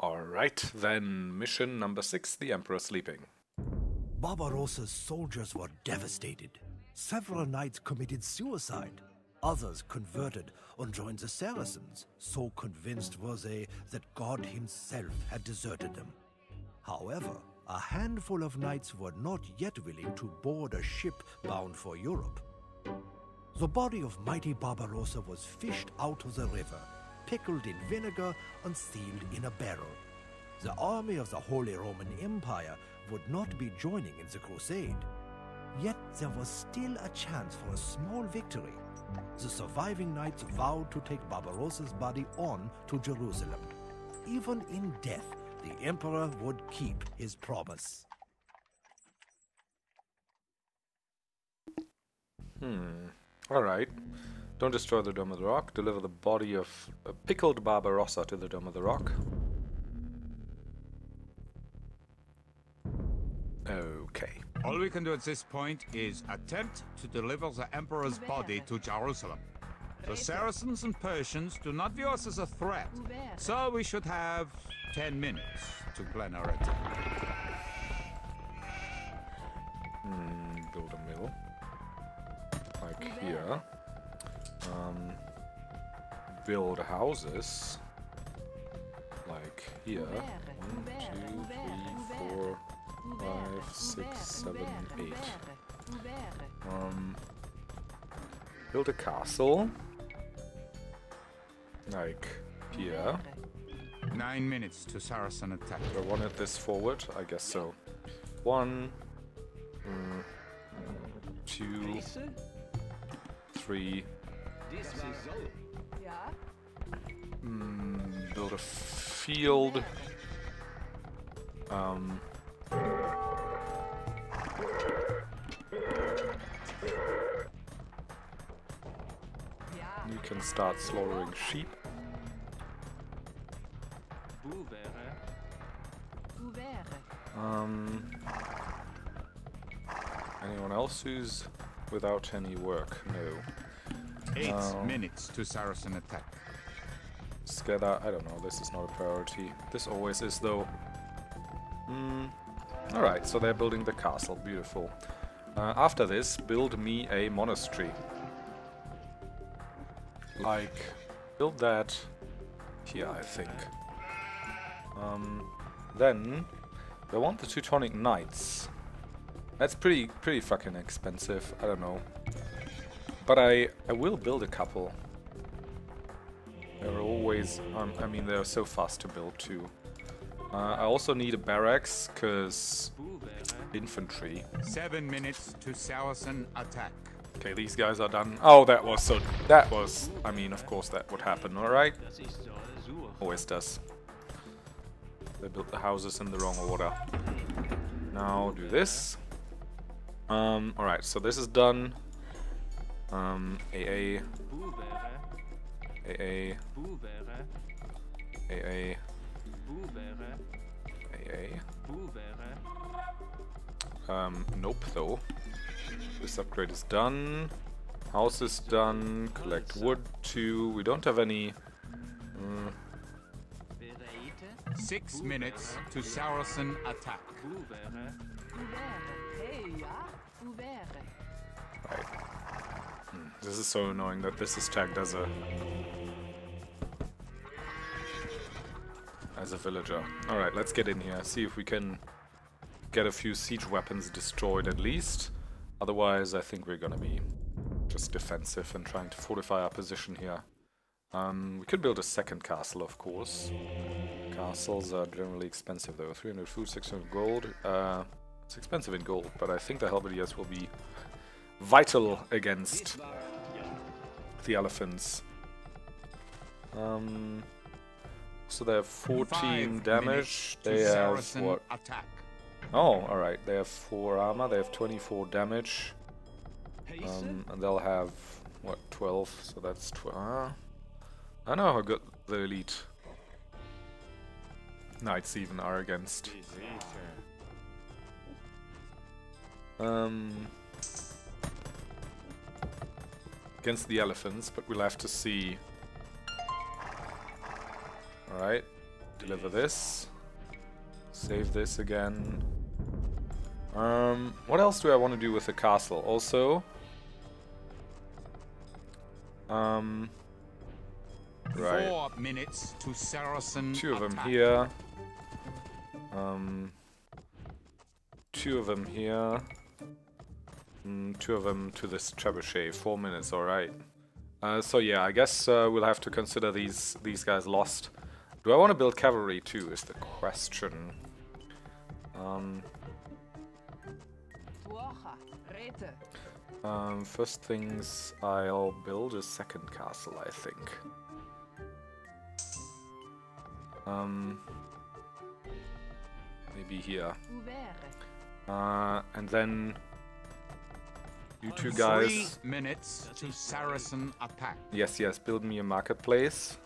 Alright, then mission number 6, the Emperor Sleeping. Barbarossa's soldiers were devastated. Several knights committed suicide. Others converted and joined the Saracens, so convinced were they that God himself had deserted them. However, a handful of knights were not yet willing to board a ship bound for Europe. The body of mighty Barbarossa was fished out of the river, pickled in vinegar and sealed in a barrel. The army of the Holy Roman Empire would not be joining in the Crusade. Yet there was still a chance for a small victory. The surviving knights vowed to take Barbarossa's body on to Jerusalem. Even in death, the emperor would keep his promise. Alright. Don't destroy the Dome of the Rock. Deliver the body of a pickled Barbarossa to the Dome of the Rock. Okay. All we can do at this point is attempt to deliver the Emperor's body to Jerusalem. The Saracens and Persians do not view us as a threat, so we should have 10 minutes to plan our attack. Build a mill. Like here. Build houses. Like here. 1, 2, 3, 4... 5, 6, 7, 8. Build a castle. Like here. 9 minutes to Saracen attack. Do I wanted this forward? I guess so. 1, 2, 3. Build a field. You can start slaughtering sheep. Anyone else who's without any work? No. 8 minutes to Saracen attack. Skeda, I don't know, this is not a priority. This always is though. Alright, so they're building the castle. Beautiful. After this, build me a monastery. Like, build that here, I think. Then, they want the Teutonic Knights. That's pretty fucking expensive. I don't know. But I will build a couple. They're always... I mean, they're so fast to build, too. I also need a barracks, because infantry. 7 minutes to Saracen attack. Okay, these guys are done. Oh, that was so... That was... I mean, of course that would happen, alright? Always does. They built the houses in the wrong order. Now do this. Alright, so this is done. AA. AA. AA. AA. Nope, though. This upgrade is done. House is done. Collect wood, too. We don't have any... 6 minutes to Saracen attack. Right. This is so annoying that this is tagged as a... as a villager. Alright, let's get in here. See if we can get a few siege weapons destroyed at least. Otherwise, I think we're gonna be just defensive and trying to fortify our position here. We could build a second castle, of course. Castles are generally expensive, though. 300 food, 600 gold. It's expensive in gold, but I think the Halberdiers will be vital against the elephants. So they have 14 damage. They have what? Attack. Oh, alright. They have 4 armor. They have 24 damage. And they'll have, what, 12? So that's 12. I know how good the elite knights even are against. Against the elephants, but we'll have to see. Alright. Do Deliver this. Save this again. What else do I want to do with the castle? Also, right. 4 minutes to Saracen attack. Two of them here. Two of them here. Two of them to this trebuchet. 4 minutes, all right. So yeah, I guess we'll have to consider these guys lost. Do I want to build cavalry too? Is the question. First things, I'll build a second castle, I think. Maybe here. And then you two guys. 3 minutes to Saracen attack. Yes, yes. Build me a marketplace.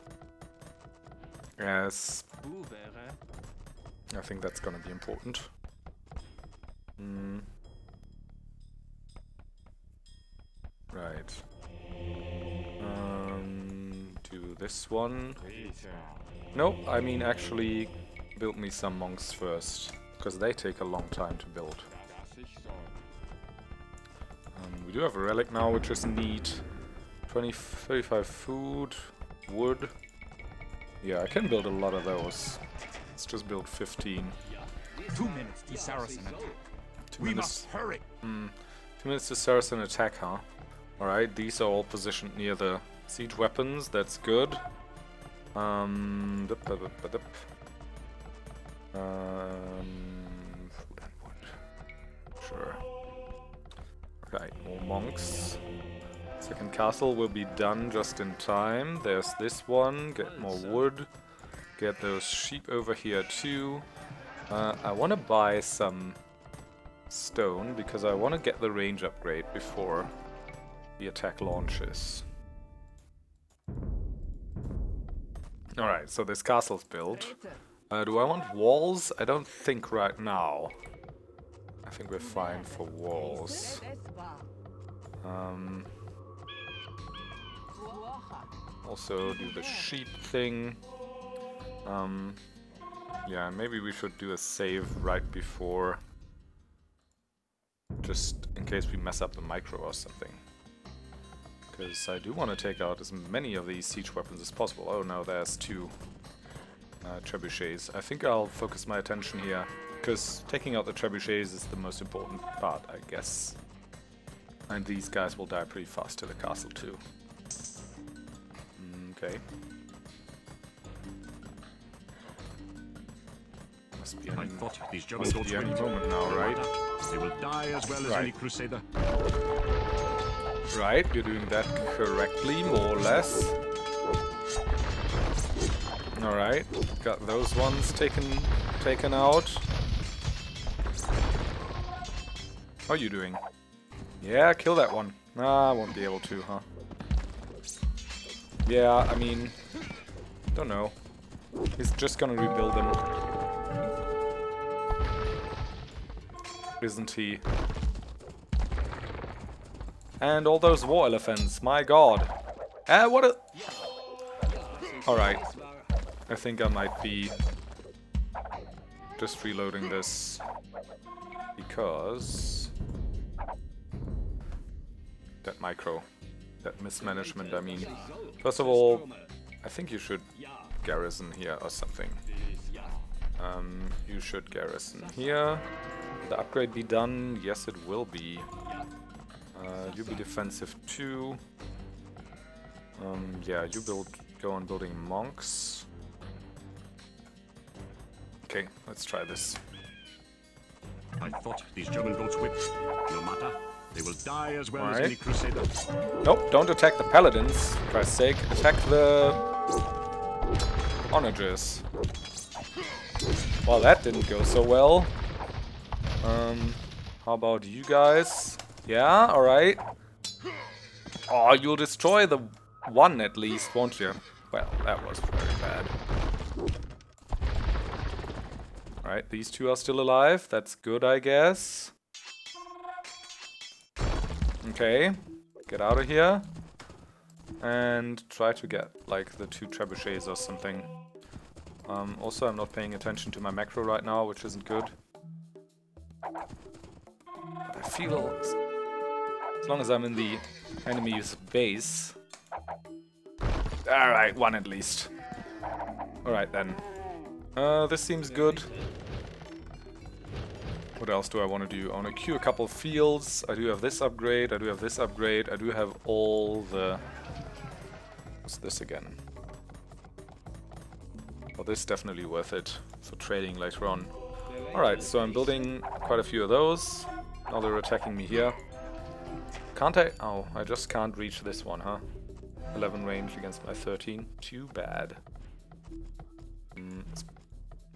Yes. I think that's gonna be important. Right. Do this one. Nope, I mean actually build me some monks first, because they take a long time to build. We do have a relic now, which is neat. 35 food, wood. Yeah, I can build a lot of those. Let's just build 15. 2 minutes to Saracen attack. We must hurry. 2 minutes to Saracen attack, huh? Alright, these are all positioned near the siege weapons, that's good. Food and wood. Sure. Right, more monks. Second castle will be done just in time. There's this one, get more wood. Get those sheep over here too. I want to buy some stone because I want to get the range upgrade before the attack launches. Alright, so this castle's built. Do I want walls? I don't think right now. I think we're fine for walls. Also do the sheep thing. Yeah, maybe we should do a save right before, just in case we mess up the micro or something. Because I do want to take out as many of these siege weapons as possible. Oh no, there's two trebuchets. I think I'll focus my attention here, because taking out the trebuchets is the most important part, I guess. And these guys will die pretty fast to the castle too. Okay. Must be any moment now, right? They will die as well as any crusader. Right, you're doing that correctly, more or less. Alright, got those ones taken out. How are you doing? Yeah, kill that one. Nah, I won't be able to, huh? Yeah, I mean, don't know. He's just gonna rebuild them. Isn't he? And all those war elephants, my god. What a... Alright. I think I might be just reloading this because... that micro. That mismanagement, I mean. First of all, I think you should garrison here or something. You should garrison here. Will the upgrade be done? Yes, it will be. You be defensive too. Yeah, you build. Go on building monks. Okay, let's try this. I thought these German boats whipped. No matter, they will die as well as any crusaders. Nope, don't attack the paladins. For Christ's sake, attack the Onagers. Well, that didn't go so well. How about you guys? Yeah, alright. Oh, you'll destroy the one at least, won't you? Well, that was very bad. Alright, these two are still alive. That's good, I guess. Okay, get out of here. And try to get, like, the two trebuchets or something. Also, I'm not paying attention to my macro right now, which isn't good. I feel as long as I'm in the enemy's base. Alright, one at least. Alright then. This seems good. What else do I want to do? I want to queue a couple fields. I do have this upgrade, I do have this upgrade, I do have all the... What's this again? Well, this is definitely worth it for trading later on. Alright, so I'm building quite a few of those. Now they're attacking me here. Can't I? Oh, I just can't reach this one, huh? 11 range against my 13. Too bad. Let's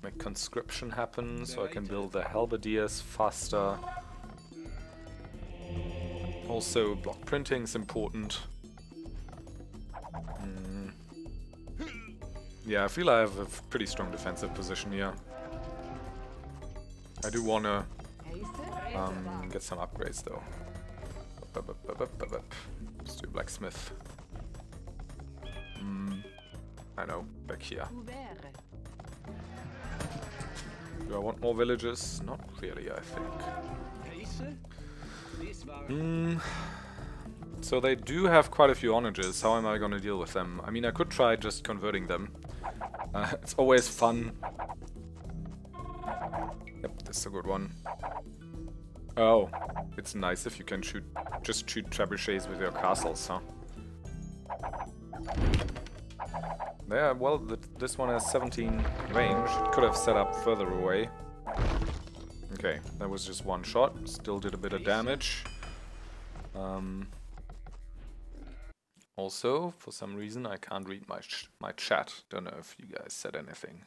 make conscription happen so I can build the halberdiers faster. Also, block printing is important. Yeah, I feel I have a pretty strong defensive position here. I do want to get some upgrades though. Let's do blacksmith. I know, back here. Do I want more villages? Not really, I think. So they do have quite a few onagers. How am I going to deal with them? I mean, I could try just converting them. It's always fun. Yep, this is a good one. Oh, it's nice if you can just shoot trebuchets with your castles, huh? Yeah, well, this one has 17 range. It could have set up further away. Okay, that was just one shot. Still did a bit of damage. Also, for some reason, I can't read my chat. Don't know if you guys said anything.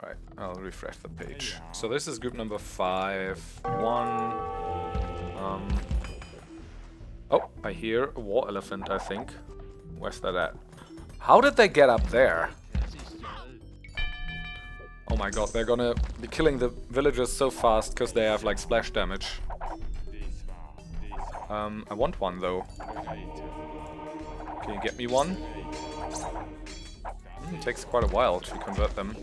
Alright, I'll refresh the page. So this is group number 5-1. Oh, I hear a war elephant, I think. Where's that at? How did they get up there? Oh my god, they're gonna be killing the villagers so fast because they have like splash damage. I want one though. Can you get me one? It takes quite a while to convert them.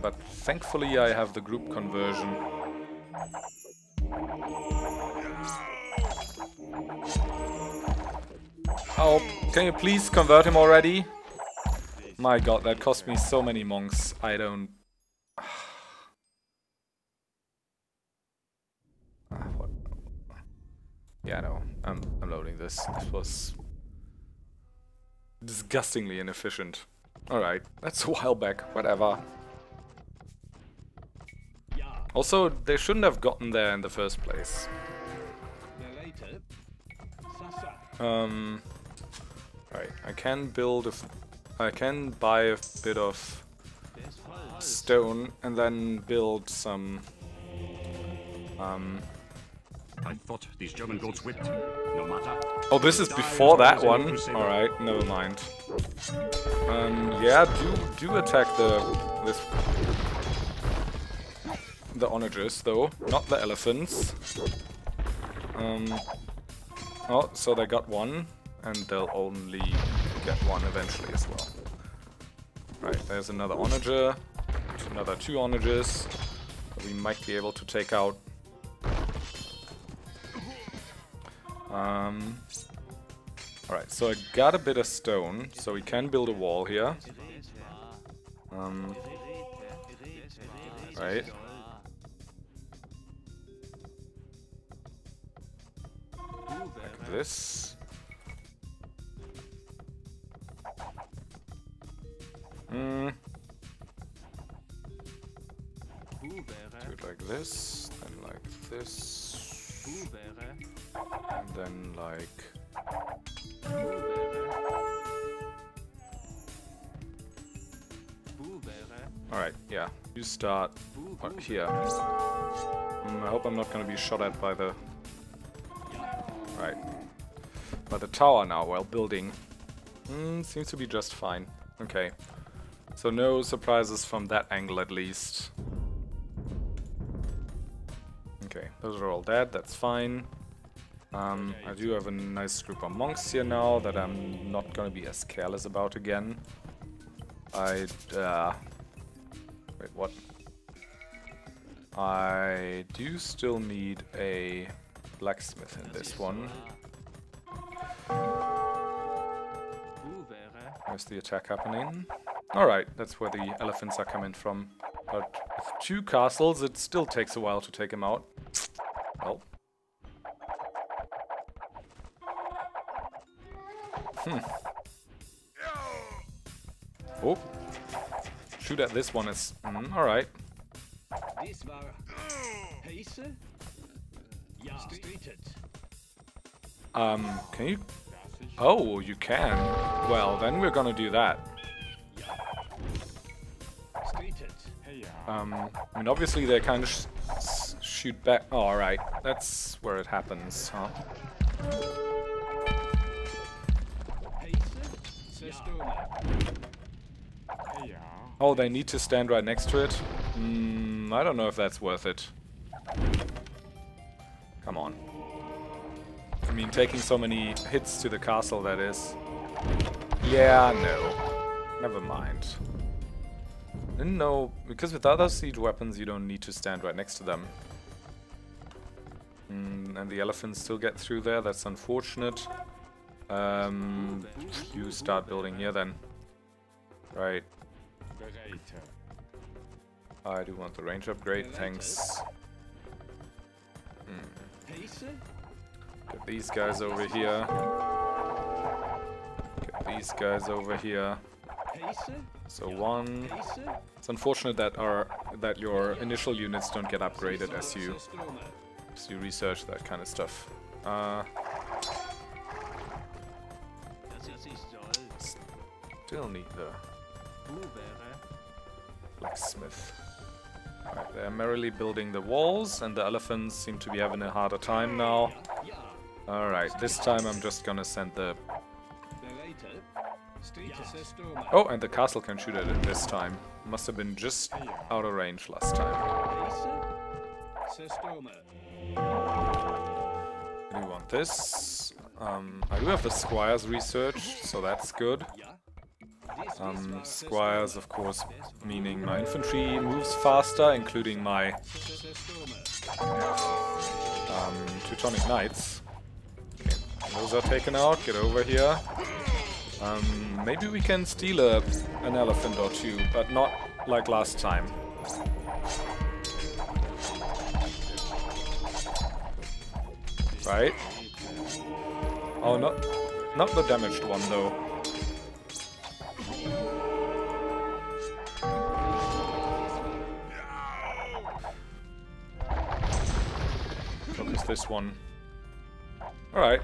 But thankfully I have the group conversion. Oh, can you please convert him already? My god, that cost me so many monks. I don't... Yeah, I know. I'm loading this. This was... disgustingly inefficient. Alright, that's a while back. Whatever. Also, they shouldn't have gotten there in the first place. Right, I can buy a bit of stone and then build some. I thought these German goats whipped. No matter. Oh, this is before that one. All right, never mind. Yeah, do attack the onagers though, not the elephants. Oh, so they got one, and they'll only get one eventually as well. Right, there's another onager, another two onagers that we might be able to take out. Alright, so I got a bit of stone, so we can build a wall here. Right. Like this. Do it like this, and then like... Alright, yeah, you start here. I hope I'm not gonna be shot at by the... Right. But the tower now, while building, seems to be just fine. Okay. So no surprises from that angle at least. Okay, those are all dead, that's fine. I do have a nice group of monks here now that I'm not going to be as careless about again. Wait, what? I do still need a blacksmith in this one. Where's the attack happening? Alright, that's where the elephants are coming from. But with two castles, it still takes a while to take them out. Well. Oh. Shoot at this one is... alright. Can you... Oh, you can. Well, then we're gonna do that. I mean, obviously they kind of shoot back. Oh, alright. That's where it happens, huh? Oh, they need to stand right next to it? I don't know if that's worth it. Come on. I mean, taking so many hits to the castle, that is. Yeah, no. Never mind. Didn't know, because with other siege weapons you don't need to stand right next to them. And the elephants still get through there, that's unfortunate. You start building here then. Right. I do want the range upgrade, thanks. Get these guys over here. Get these guys over here. So one. It's unfortunate that your initial units don't get upgraded as you research that kind of stuff. Still need the blacksmith. Alright, they're merrily building the walls, and the elephants seem to be having a harder time now. Alright, this time I'm just gonna send the... Oh, and the castle can shoot at it this time. Must have been just out of range last time. I do want this. I do have the squires researched, so that's good. Squires, of course, meaning my infantry moves faster, including my Teutonic Knights. Okay, those are taken out. Get over here. Maybe we can steal an elephant or two, but not like last time. Right? Oh, not the damaged one though. What is this one? Alright.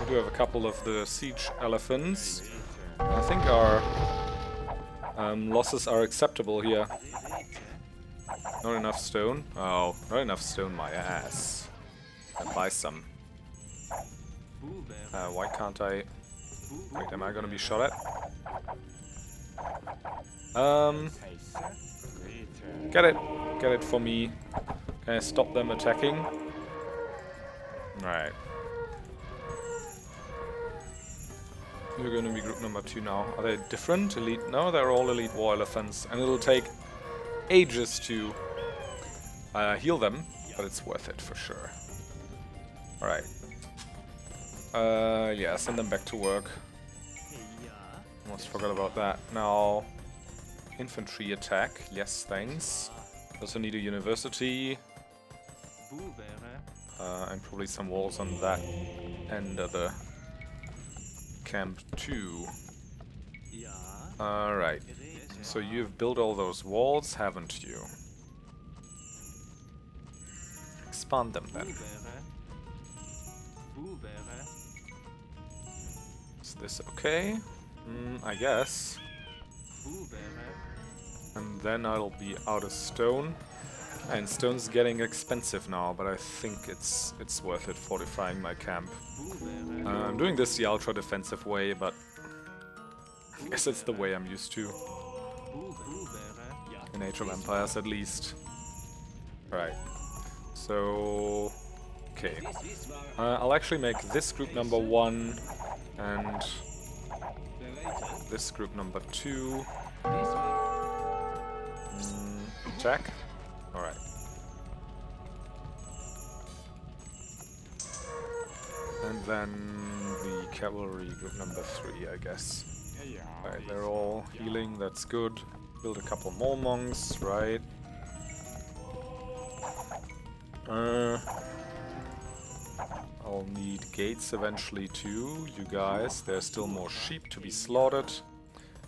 We do have a couple of the siege elephants. I think our losses are acceptable here. Not enough stone? Oh, not enough stone, my ass. I'll buy some. Why can't I... Wait, am I gonna be shot at? Get it! Get it for me. Can I stop them attacking? Right. You're going to be group number 2 now. Are they different? Elite? No, they're all elite war elephants. And it'll take ages to heal them, but it's worth it for sure. Alright. Yeah, send them back to work. Almost forgot about that. Now, infantry attack. Yes, thanks. Also need a university. And probably some walls on that end of the... Camp 2. Alright. So you've built all those walls, haven't you? Expand them then. Is this okay? I guess. And then I'll be out of stone. And stone's getting expensive now, but I think it's worth it fortifying my camp. I'm doing this the ultra defensive way, but I guess it's the way I'm used to. In Age of Empires at least. Right. So Okay. I'll actually make this group number 1 and this group number 2. Attack. Alright. And then the cavalry group number 3, I guess. Alright, they're all healing, that's good. Build a couple more monks, right. I'll need gates eventually too, you guys. There's still more sheep to be slaughtered.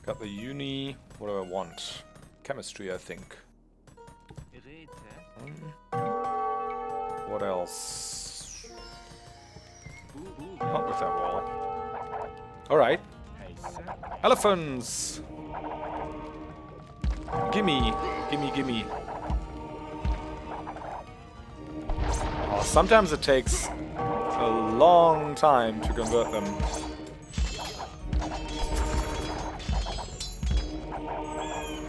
Got the uni. What do I want? Chemistry, I think. What else? Not with that wall. Alright. Elephants! Gimme! Gimme, gimme. Oh, sometimes it takes a long time to convert them.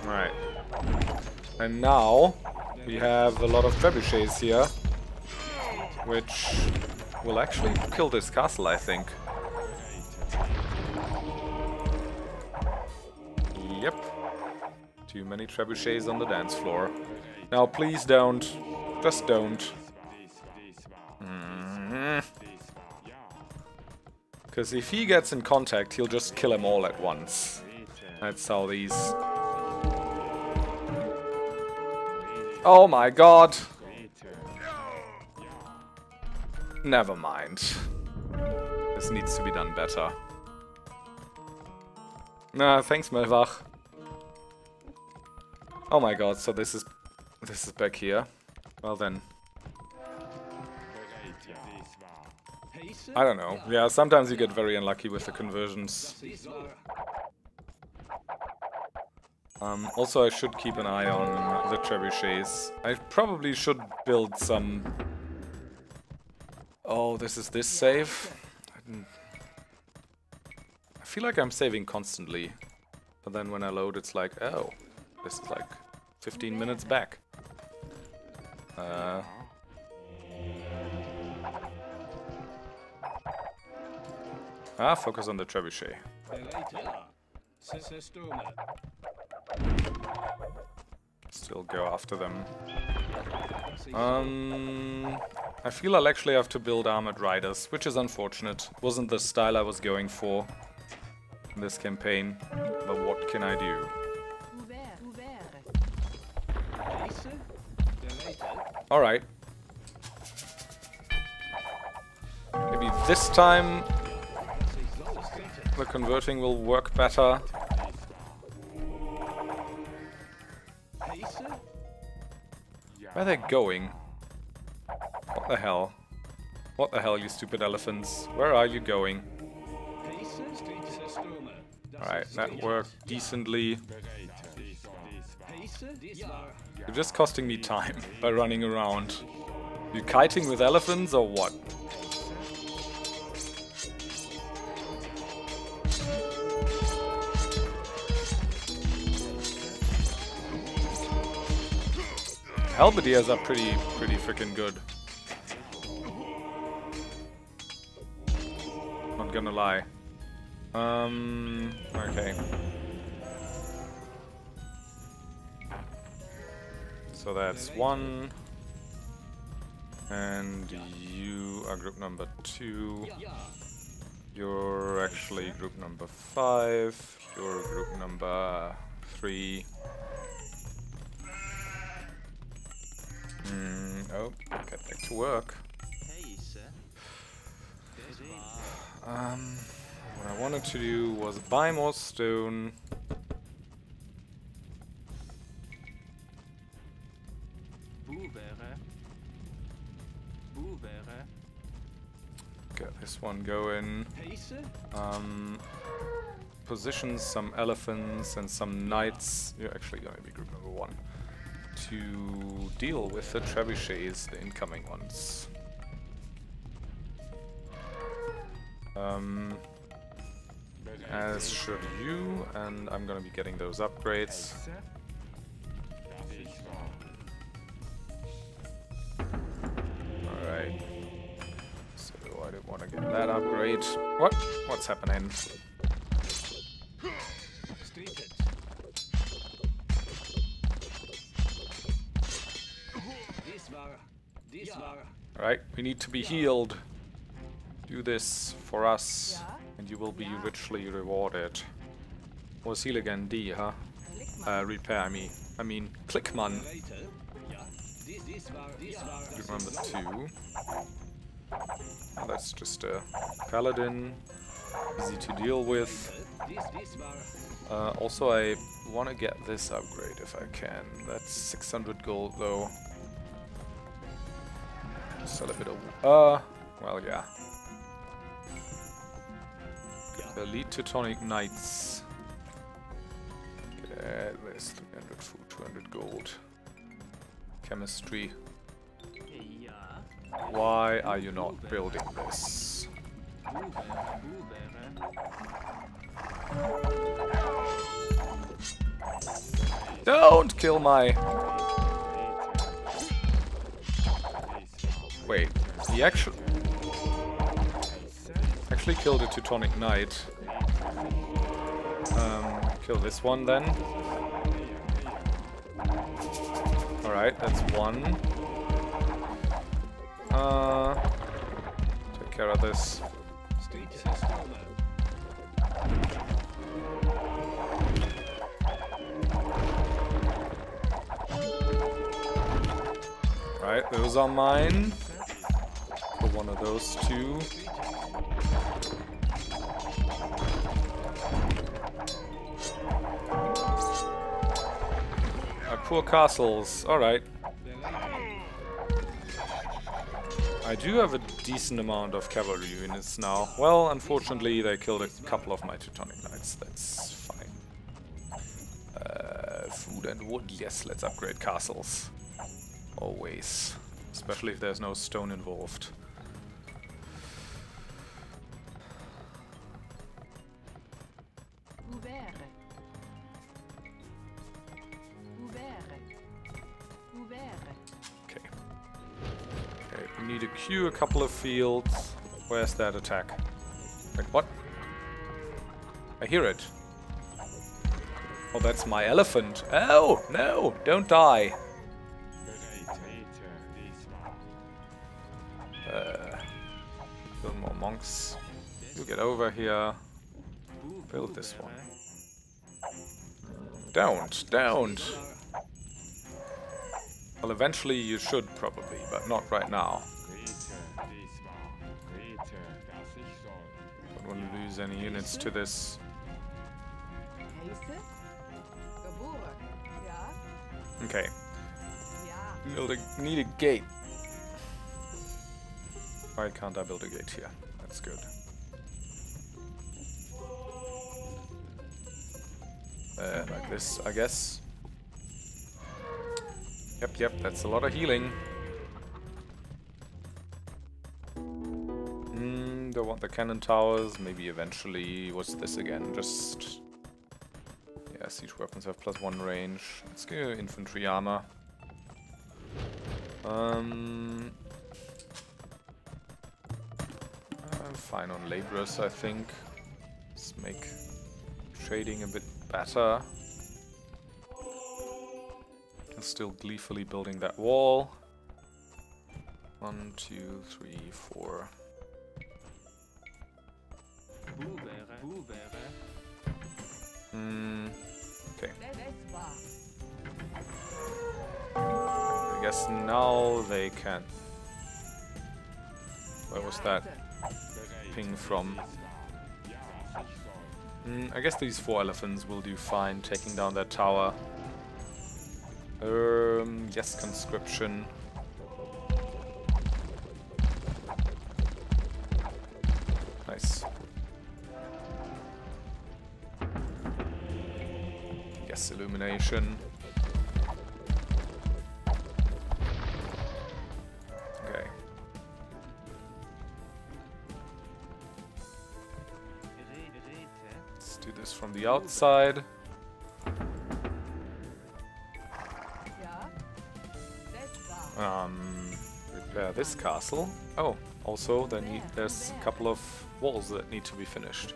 Right. And now we have a lot of trebuchets here, which will actually kill this castle, I think. Yep. Too many trebuchets on the dance floor. Now please don't. Just don't. Because if he gets in contact, he'll just kill them all at once. That's how these... Oh my god! Never mind. This needs to be done better. Nah, thanks, Melvach. Oh my god, so this is back here. Well then. I don't know. Yeah, sometimes you get very unlucky with the conversions. Also, I should keep an eye on the trebuchets. I probably should build some... Oh, this is this save? I feel like I'm saving constantly. But then when I load, it's like, oh, this is like 15 minutes back. Ah, focus on the trebuchet. Still go after them. I feel I'll actually have to build armored riders, which is unfortunate. Wasn't the style I was going for in this campaign. But what can I do? Alright. Maybe this time... The converting will work better. Where are they going? What the hell? What the hell, you stupid elephants? Where are you going? Alright, that worked decently. You're just costing me time by running around. You kiting with elephants or what? Halberdiers are pretty freaking good. Not gonna lie. Okay. So that's 1. And you are group number 2. You're actually group number 5. You're group number 3. Oh, get back to work. What I wanted to do was buy more stone. Get this one going. Position some elephants and some knights. You're actually going to be group number 1. To deal with the trebuchets, the incoming ones. As should you, and I'm gonna be getting those upgrades. Alright. Want to get that upgrade. What? What's happening? Alright, we need to be healed. Do this for us and you will be richly rewarded. Was heal again D, huh? Repair me. I mean, click man. Remember 2. That's just a paladin. Easy to deal with. Also, I want to get this upgrade if I can. That's 600 gold though. Sell a bit of... well, yeah. Elite Teutonic Knights. Get at least 300 food, 200 gold. Chemistry. Why are you not building this? Don't kill my... Wait, he actually killed a Teutonic Knight. Kill this one then. Alright, that's one. Take care of this. Alright, those are mine. One of those two. Our poor castles. Alright. I do have a decent amount of cavalry units now. Well, unfortunately, they killed a couple of my Teutonic Knights. That's fine. Food and wood. Yes, let's upgrade castles. Always. Especially if there's no stone involved. A couple of fields. Where's that attack? Like what? I hear it. Oh, that's my elephant. Oh, no, don't die. Build more monks. You get over here. Build this one. Don't. Well, eventually you should probably, but not right now. Don't want to lose any units to this. Okay. Need a gate. Why can't I build a gate here? That's good. Like this, I guess. Yep, that's a lot of healing. I want the cannon towers, maybe eventually. What's this again? Just... yeah, siege weapons have +1 range. Let's go infantry armor. I'm fine on laborers, I think. Let's make trading a bit better. I'm still gleefully building that wall. 1, 2, 3, 4... Okay. I guess now they can. Where was that ping from? I guess these 4 elephants will do fine taking down that tower. Yes, conscription. Nice. Illumination. Okay. Let's do this from the outside. this castle. Oh, also there's a couple of walls that need to be finished.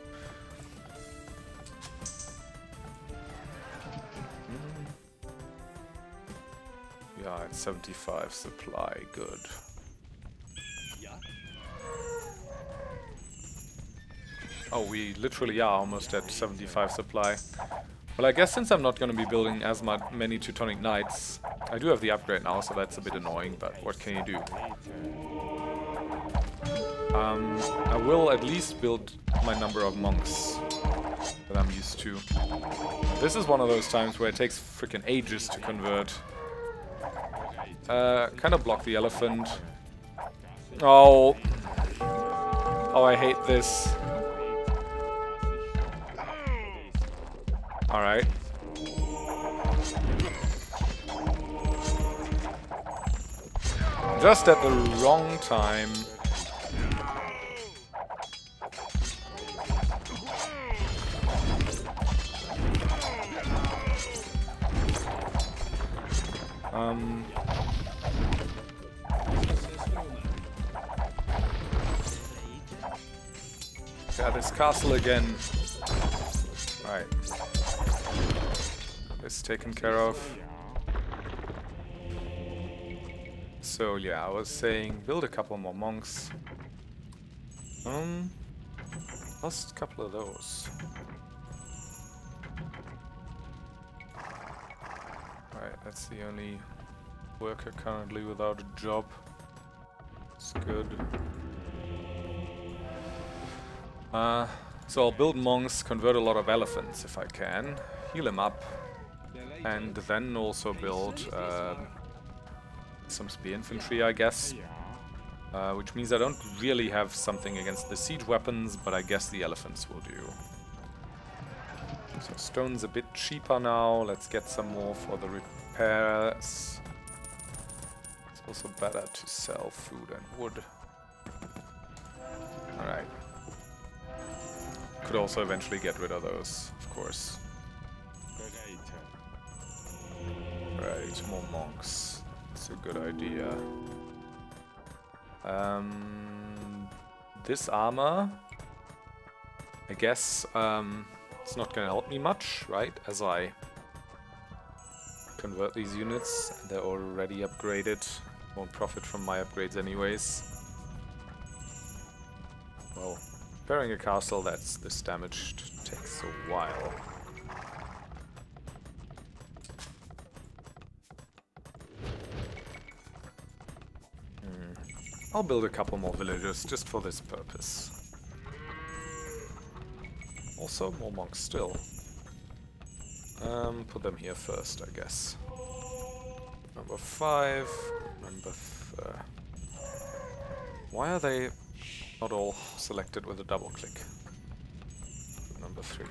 Yeah, it's 75 supply, good. Oh, we literally are almost at 75 supply. Well, I guess since I'm not going to be building as many Teutonic Knights, I do have the upgrade now, so that's a bit annoying, but what can you do? I will at least build my number of monks that I'm used to. This is one of those times where it takes freaking ages to convert. Kind of block the elephant. Oh. Oh, I hate this. Alright. Just at the wrong time. Yeah, this castle again. Alright. It's taken care of. So yeah, I was saying build a couple more monks. Lost a couple of those. Alright, that's the only worker currently without a job. It's good. So I'll build monks, convert a lot of elephants if I can, heal them up. And then also build some spear infantry, I guess. Which means I don't really have something against the siege weapons, but I guess the elephants will do. So stone's a bit cheaper now. Let's get some more for the repairs. It's also better to sell food and wood. Alright. Could also eventually get rid of those, of course. Right, more monks. It's a good idea. This armor, I guess, it's not going to help me much, right? As I convert these units, they're already upgraded. Won't profit from my upgrades, anyways. Well, repairing a castle that's this damaged takes a while. I'll build a couple more villages just for this purpose. Also, more monks still. Put them here first, I guess. Number 5, number 3. Why are they not all selected with a double click? Number 3.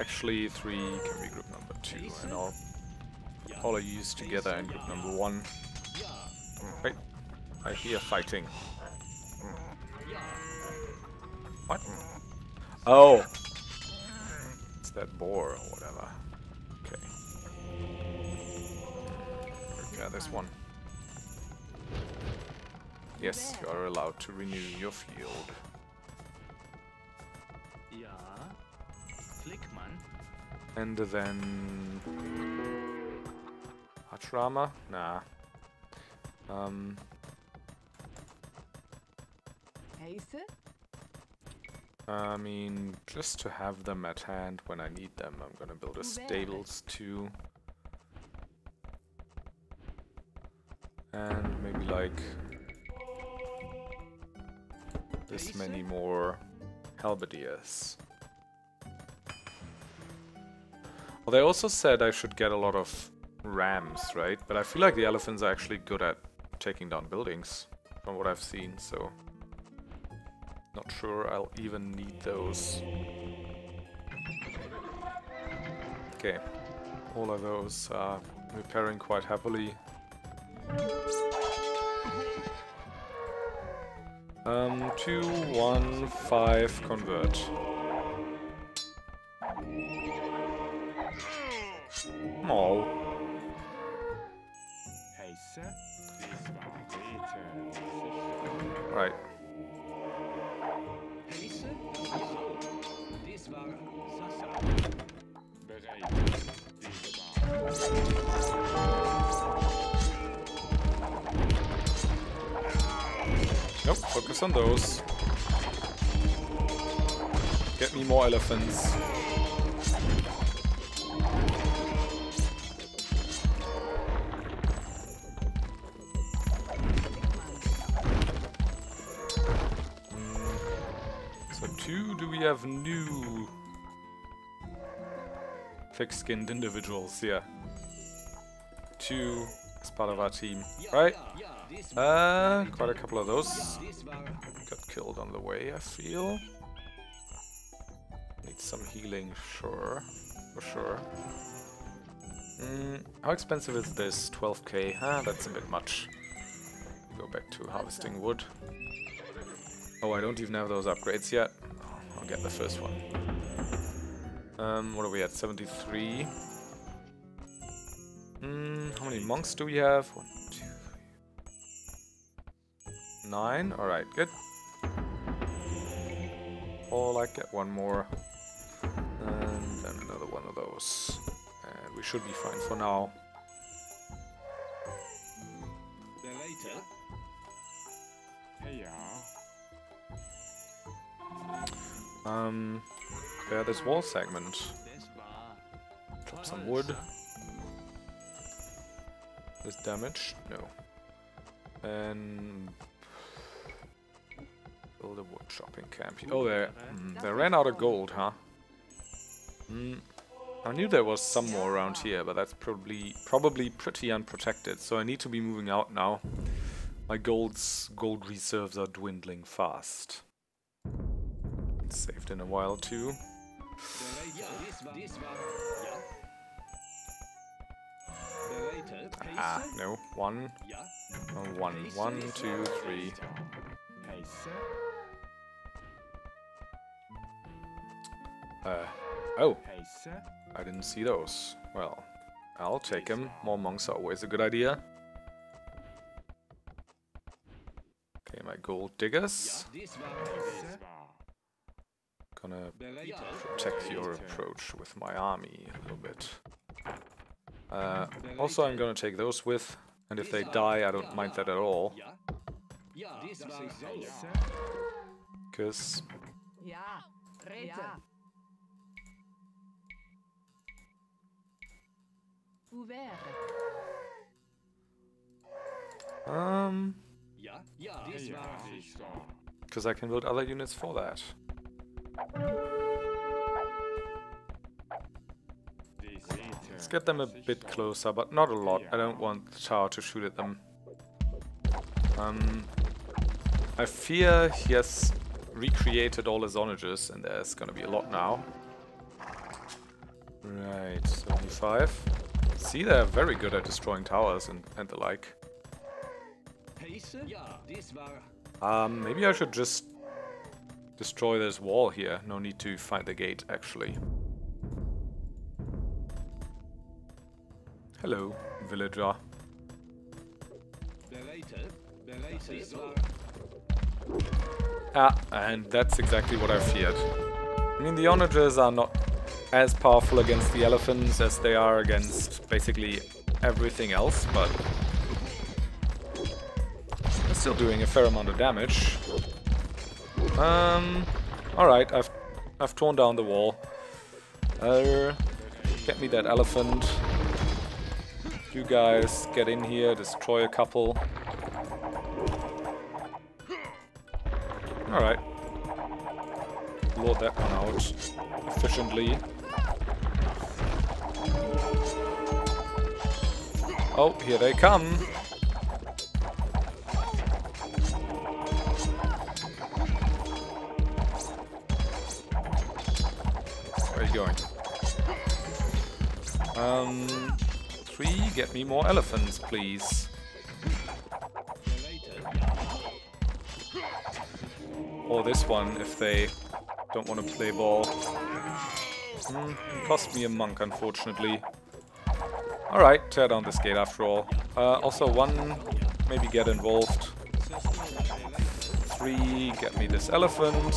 Actually, 3 can be group number 2, and I'll all are used together in group number 1. Wait, I hear fighting. What? Oh! It's that boar or whatever. Okay. Yeah, this one. Yes, you are allowed to renew your field. And then... Archrama? Nah. I mean, just to have them at hand when I need them, I'm gonna build a stables too. And maybe like this many more halberdiers. Well, they also said I should get a lot of rams, right? But I feel like the elephants are actually good at taking down buildings, from what I've seen, so... Not sure I'll even need those. Okay. All of those are repairing quite happily. Two, 1, 5, convert. Oh. focus on those. Get me more elephants. So two, do we have new thick-skinned individuals here? Two as part of our team, right? Quite a couple of those got killed on the way, I feel. Need some healing, sure, for sure. How expensive is this? 12k, huh? That's a bit much. Go back to harvesting wood. Oh, I don't even have those upgrades yet. I'll get the first one. What are we at? 73. How many monks do we have? 1, 2, 3. 9. Alright, good. Or I get one more. And then another one of those. And we should be fine for now. Clear this wall segment. Drop some wood. This damage? No. And build a wood shopping camp. Oh, they ran out of gold, huh? I knew there was some more around here, but that's probably pretty unprotected. So I need to be moving out now. My gold reserves are dwindling fast. It's saved in a while too. Ah, no. 1, 1, 1, 2, 3. Oh, I didn't see those. Well, I'll take them. More monks are always a good idea. Okay, my gold diggers. Gonna protect your approach with my army a little bit. Also, I'm gonna take those with, and if they die, I don't mind that at all. Because because I can build other units for that. Let's get them a bit closer, but not a lot. I don't want the tower to shoot at them. I fear he has recreated all his onagers, and there's gonna be a lot now. Right, 75. See, they're very good at destroying towers and the like. Maybe I should just destroy this wall here. No need to fight the gate, actually. Hello, villager. Ah, and that's exactly what I feared. I mean, the onagers are not as powerful against the elephants as they are against basically everything else, but they're still doing a fair amount of damage. Alright, I've torn down the wall. Get me that elephant. You guys get in here, destroy a couple. Alright. Load that one out efficiently. Oh, here they come. Where are you going? 3, get me more elephants, please. Or this one, if they don't want to play ball. Cost me a monk, unfortunately. Alright, tear down this gate after all. Also, 1, maybe get involved. 3, get me this elephant.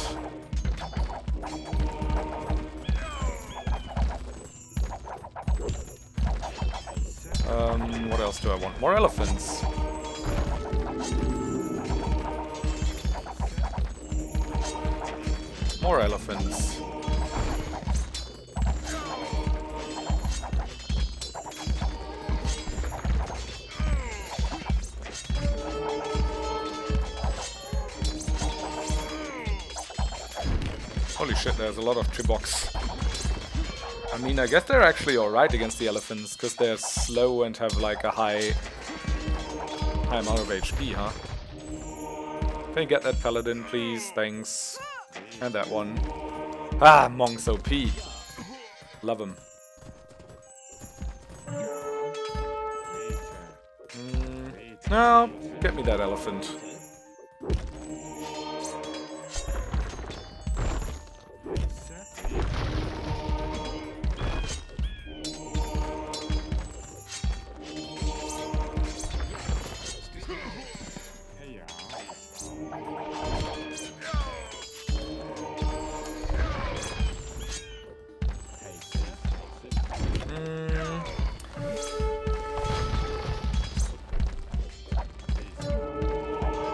What else do I want? More elephants. More elephants. Holy shit, there's a lot of Chiboks. I mean, I guess they're actually alright against the elephants, because they're slow and have like a high amount of HP, huh? Can you get that paladin, please? Thanks. And that one. Ah, Monks OP. Love him. No, get me that elephant.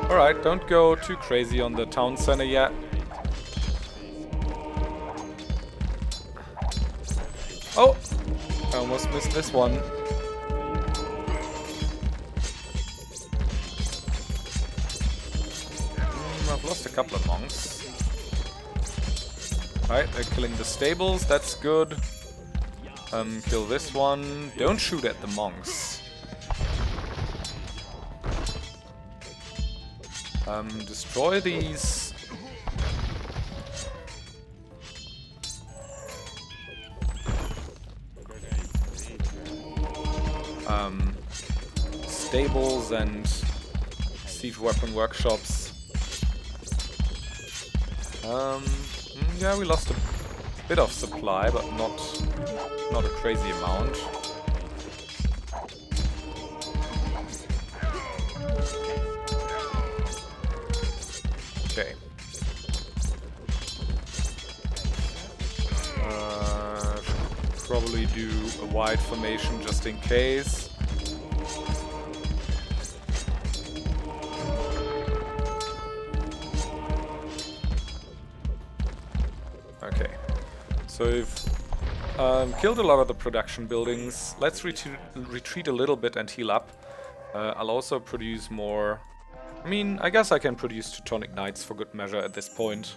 Alright, don't go too crazy on the town center yet. Oh! I almost missed this one. I've lost a couple of monks. Alright, they're killing the stables, that's good. Kill this one. Don't shoot at the monks. Destroy these. Stables and siege weapon workshops. Yeah, we lost a bit of supply, but not a crazy amount. Probably do a wide formation just in case. Okay, so we've killed a lot of the production buildings. Let's retreat a little bit and heal up. I'll also produce more. I mean, I guess I can produce Teutonic Knights for good measure at this point.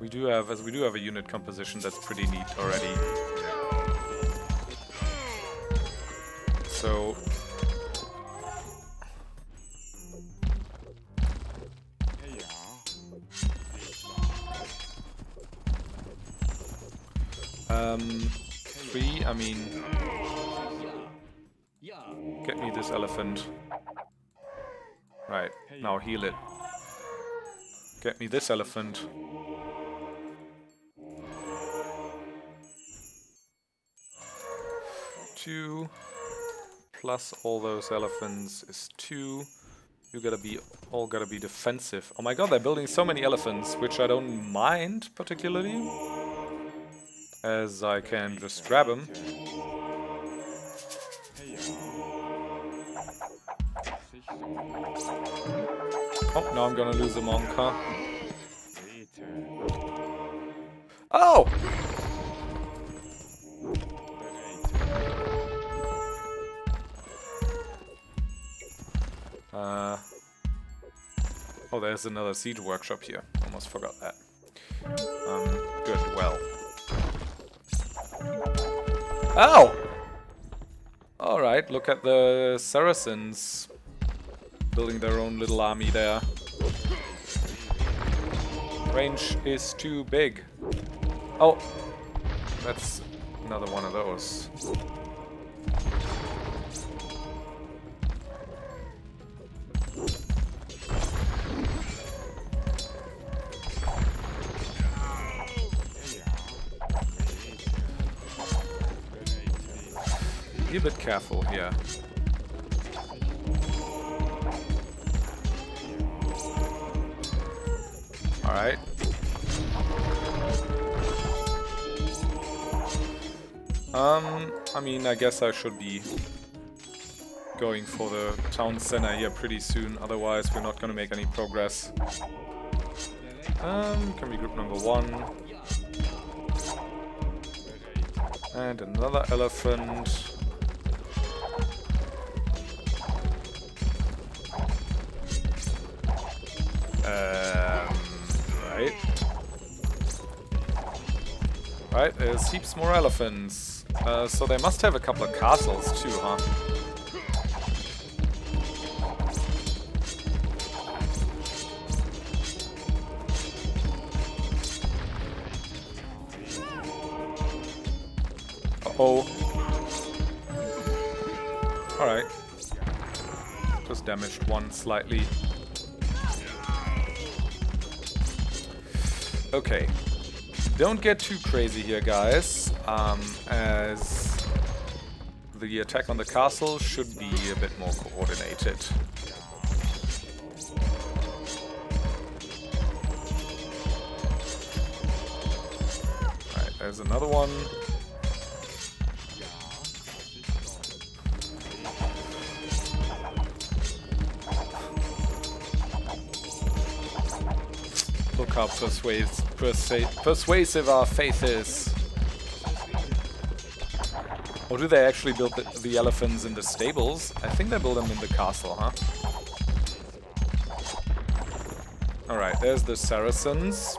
We do have a unit composition that's pretty neat already. So three, I mean, get me this elephant. Right, now heal it. Get me this elephant. Two plus all those elephants is two. You gotta be defensive. Oh my god, they're building so many elephants, which I don't mind particularly, as I can just grab them. Oh, now I'm gonna lose a monk, huh? Oh! Oh, there's another siege workshop here. Almost forgot that. Good, well. Ow! Alright, look at the Saracens building their own little army there. Range is too big. Oh! That's another one of those. Be a bit careful here. Alright. I mean, I guess I should be going for the town center here pretty soon, otherwise we're not going to make any progress. Can be group number one. And another elephant. Right, there's heaps more elephants. So they must have a couple of castles too, huh? Uh-oh. Alright. Just damaged one slightly. Okay. Don't get too crazy here, guys, as the attack on the castle should be a bit more coordinated. Alright, there's another one. Look how persuasive our faith is. Or do they actually build the elephants in the stables? I think they build them in the castle, huh? Alright, there's the Saracens.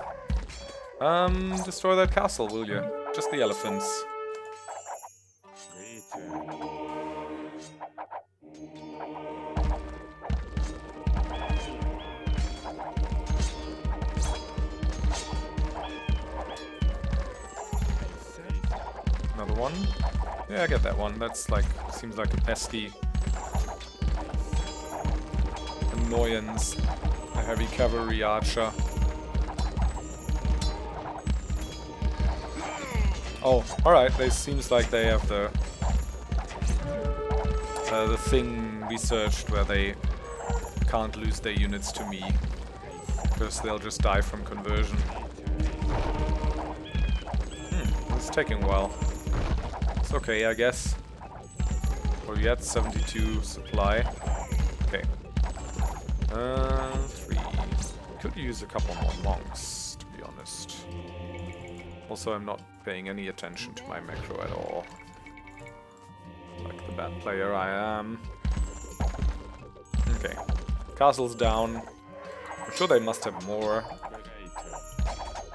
Destroy that castle, will you? Just the elephants. Yeah, I get that one. That's like, seems like a pesky annoyance. A heavy cavalry archer. Oh, alright, they seems like they have the thing we searched where they can't lose their units to me. Because they'll just die from conversion. It's taking a while. Okay, I guess. Well, we had 72 supply. Okay. 3. Could use a couple more monks, to be honest. Also, I'm not paying any attention to my macro at all. Like the bad player I am. Okay. Castle's down. I'm sure they must have more.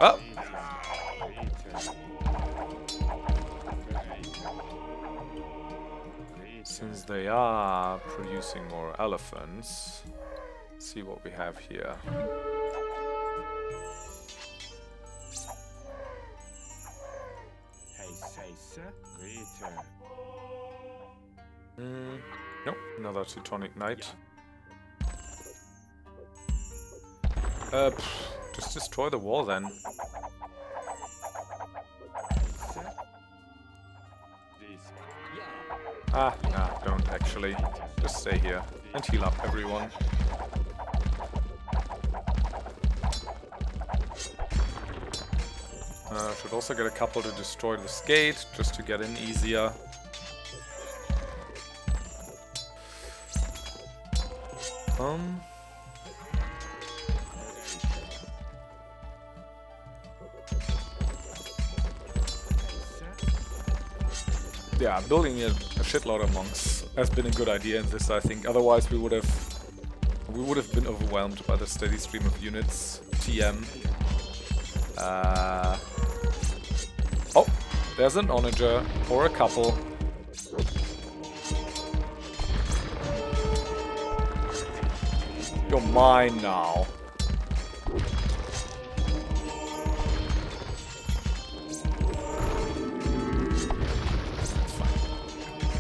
Oh! Since they are producing more elephants, let's see what we have here. Nope, another Teutonic Knight. Just destroy the wall then. Nah, don't actually. Just stay here and heal up everyone. Should also get a couple to destroy this gate, just to get in easier. Yeah, building a shitload of monks has been a good idea in this, I think. Otherwise, we would have been overwhelmed by the steady stream of units. TM. Oh, there's an Onager or a couple. You're mine now.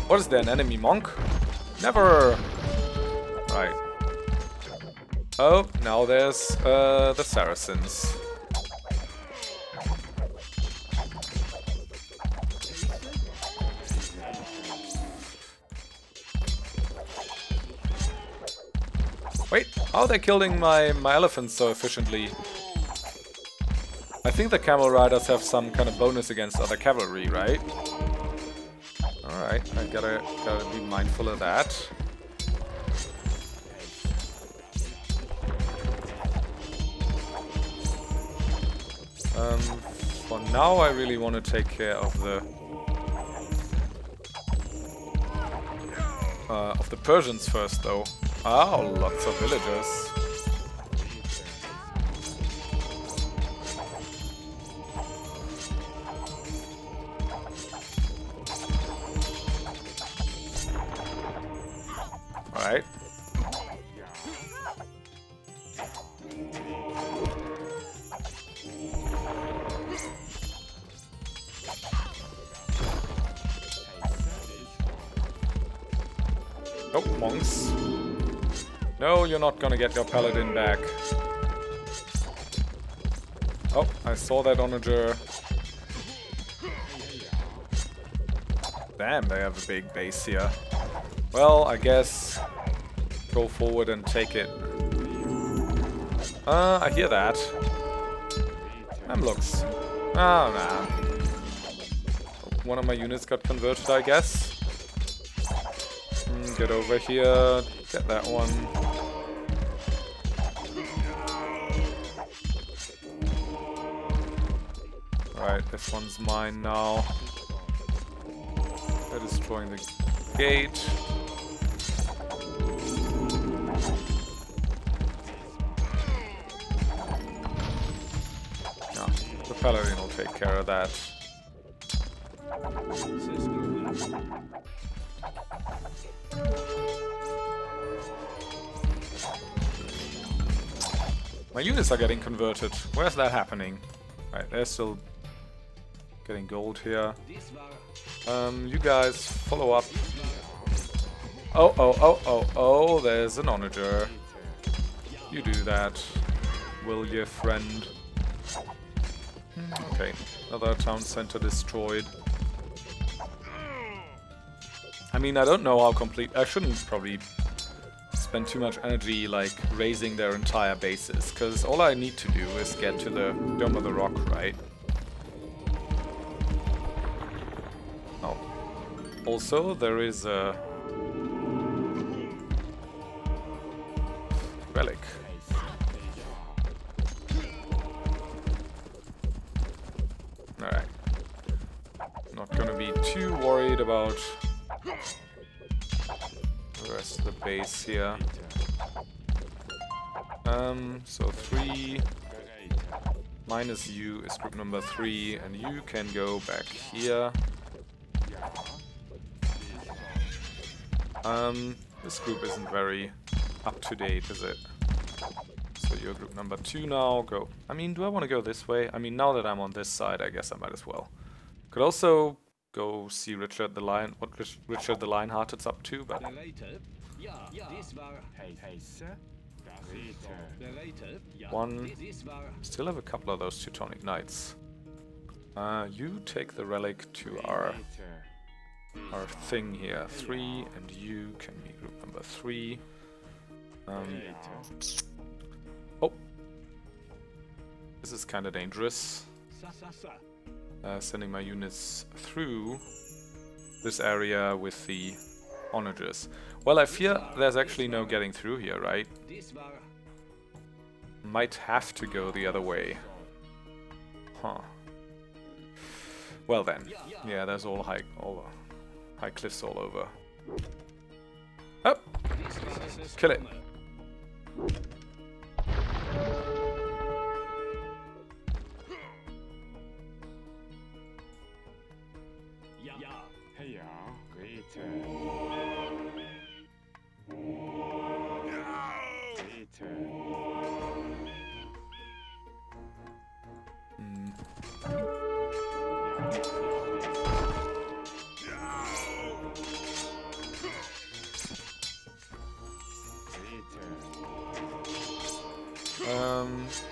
What is there, an enemy monk? Never! Right. Oh, now there's the Saracens. Wait, how are they killing my elephants so efficiently? I think the camel riders have some kind of bonus against other cavalry, right? Alright, I gotta be mindful of that. For now I really want to take care of the Persians first though. Oh, lots of villagers. Alright. Nope, monks. No, you're not gonna get your paladin back. Oh, I saw that onager. Damn, they have a big base here. Well, I guess go forward and take it. I hear that. Amlux. Oh, nah. One of my units got converted, I guess. Get over here. Get that one. Alright, this one's mine now. They're destroying the gate. Paladin will take care of that. My units are getting converted. Where's that happening? Right, they're still getting gold here. You guys follow up. Oh, there's an onager. You do that, will you, friend? Okay, another town center destroyed. I mean, I don't know how complete... I shouldn't probably spend too much energy, like, raising their entire bases, because all I need to do is get to the Dome of the Rock, right? Oh. Also, there is a... relic. Alright. Not gonna be too worried about the rest of the base here. So 3 minus you is group number 3, and you can go back here. This group isn't very up to date, is it? So you're group number 2 now, go. I mean, do I want to go this way? I mean, now that I'm on this side, I guess I might as well. Could also go see Richard the Lion, what Richard the Lionhearted's up to, but... One... Still have a couple of those Teutonic Knights. You take the relic to our thing here. 3, and you can be group number 3. Oh, this is kind of dangerous. Sending my units through this area with the onagers. Well, I fear there's actually no getting through here, right? Might have to go the other way. Huh. Well then, yeah, there's all high cliffs all over. Oh, kill it.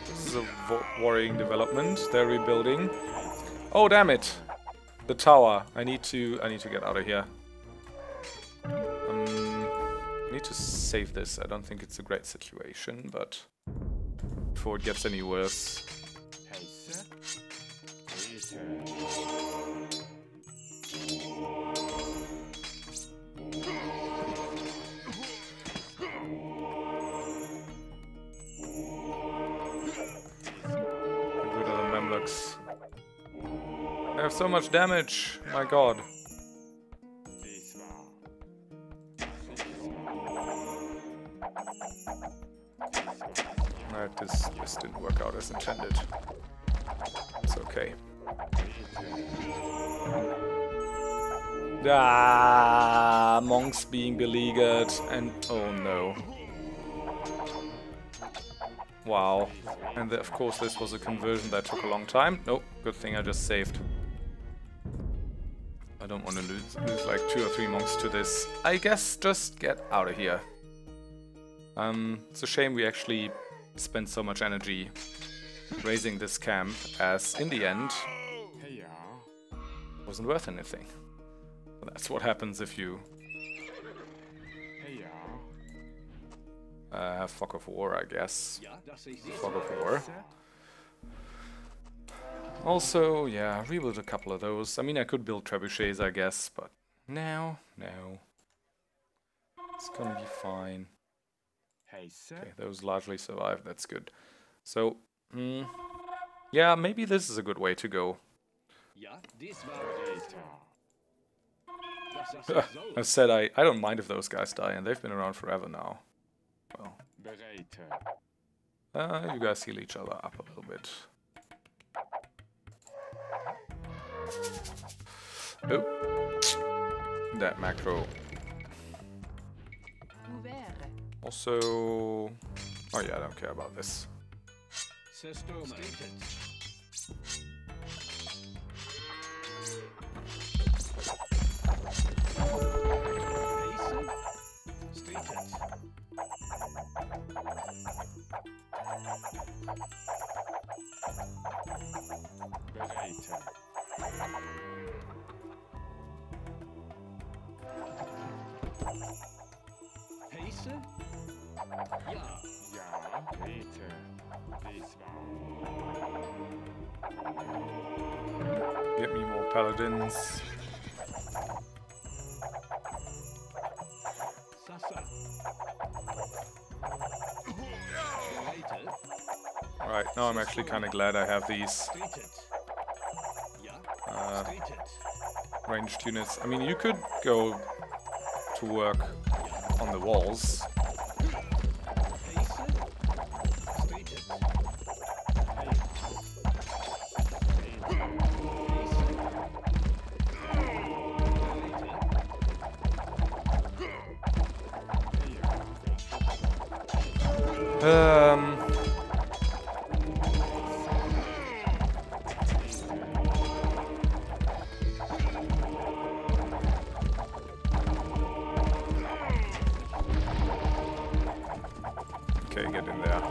This is a worrying development. They're rebuilding. Oh, damn it! The tower. I need to get out of here. I need to save this. I don't think it's a great situation, but before it gets any worse. works. I have so much damage, my god. Alright, this didn't work out as intended. It's okay. Ah, monks being beleaguered and oh no. Wow. And the, of course this was a conversion that took a long time. Nope, good thing I just saved. I don't want to lose like 2 or 3 monks to this. I guess just get out of here. It's a shame we actually spent so much energy raising this camp, as in the end it wasn't worth anything. That's what happens if you have fog of war, I guess. Fog of war. Also, yeah, rebuild a couple of those. I mean, I could build trebuchets, I guess, but no. It's gonna be fine. Okay, those largely survived, that's good. So, yeah, maybe this is a good way to go. I said I don't mind if those guys die, and they've been around forever now. Well, you guys heal each other up a little bit. Oh, that macro. Also, oh yeah, I don't care about this. Get me more paladins. Alright, now I'm actually kind of glad I have these ranged units. I mean, you could go to work on the walls. Okay, get in there.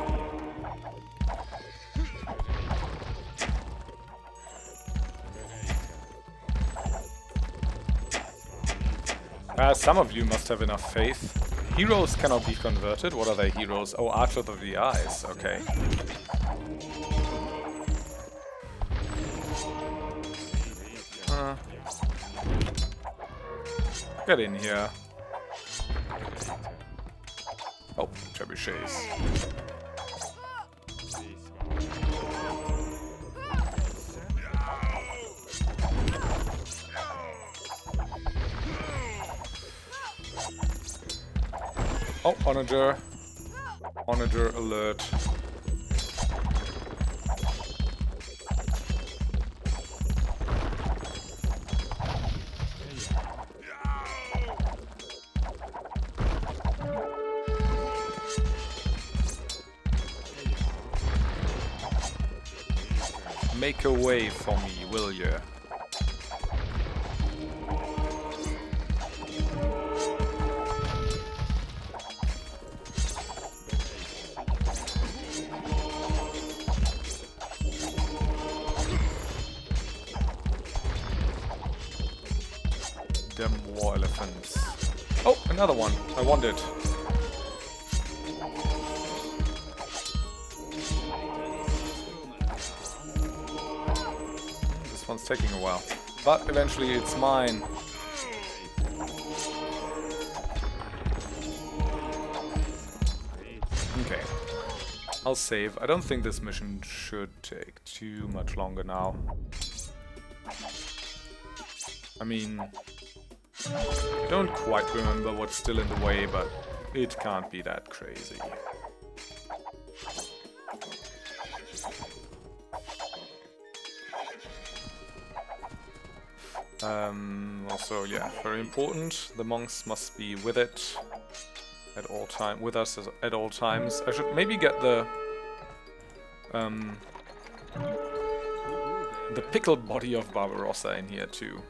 Some of you must have enough faith. Heroes cannot be converted. What are they, heroes? Oh, Archers of the Eyes. Okay. Get in here. Oh, trebuchets. Oh, Onager. Onager alert. Make a way for me, will you? Them war elephants. Oh, another one. I want it. One's taking a while, but eventually it's mine. Okay. I'll save. I don't think this mission should take too much longer now. I mean, I don't quite remember what's still in the way, but it can't be that crazy. Also, yeah, very important. The monks must be with it at all time, with us at all times. I should maybe get the pickled body of Barbarossa in here too.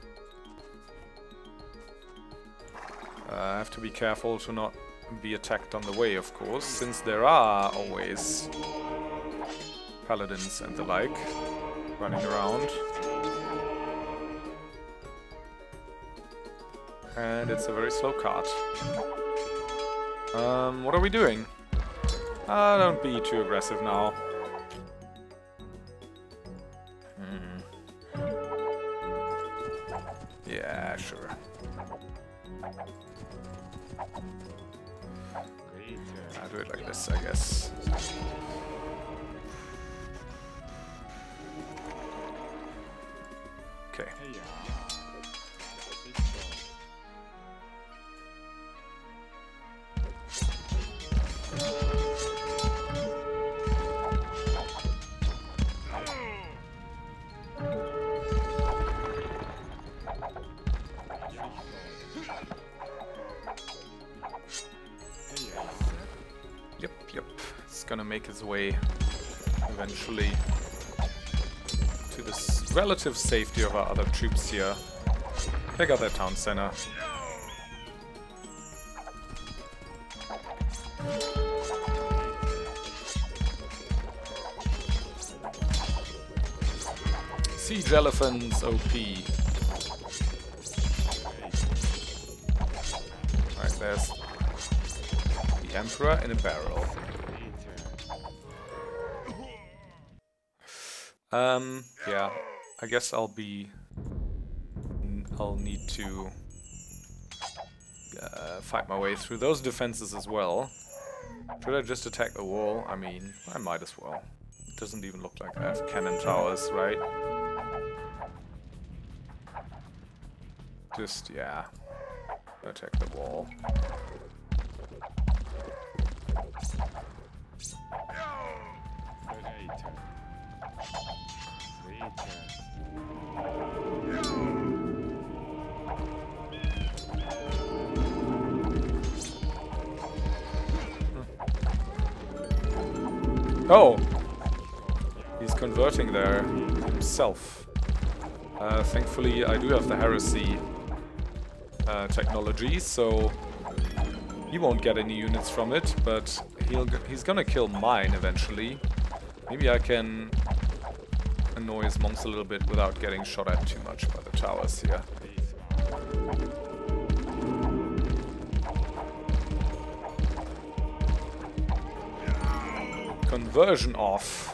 I have to be careful to not be attacked on the way, of course, since there are always paladins and the like running around. And it's a very slow cart. What are we doing? Don't be too aggressive now. Yeah, sure. I'll do it like this, I guess. Okay. Gonna make his way eventually to the relative safety of our other troops here. Take out their town center. Siege elephants OP. Alright, there's the Emperor in a barrel. Yeah, I guess I'll need to fight my way through those defenses as well. Should I just attack the wall? I mean, I might as well. It doesn't even look like I have cannon towers, right? Just, yeah, attack the wall. Oh, he's converting there himself. Thankfully, I do have the heresy technology, so he won't get any units from it, but he's gonna kill mine eventually. Maybe I can annoy his monks a little bit without getting shot at too much by the towers here. Conversion off.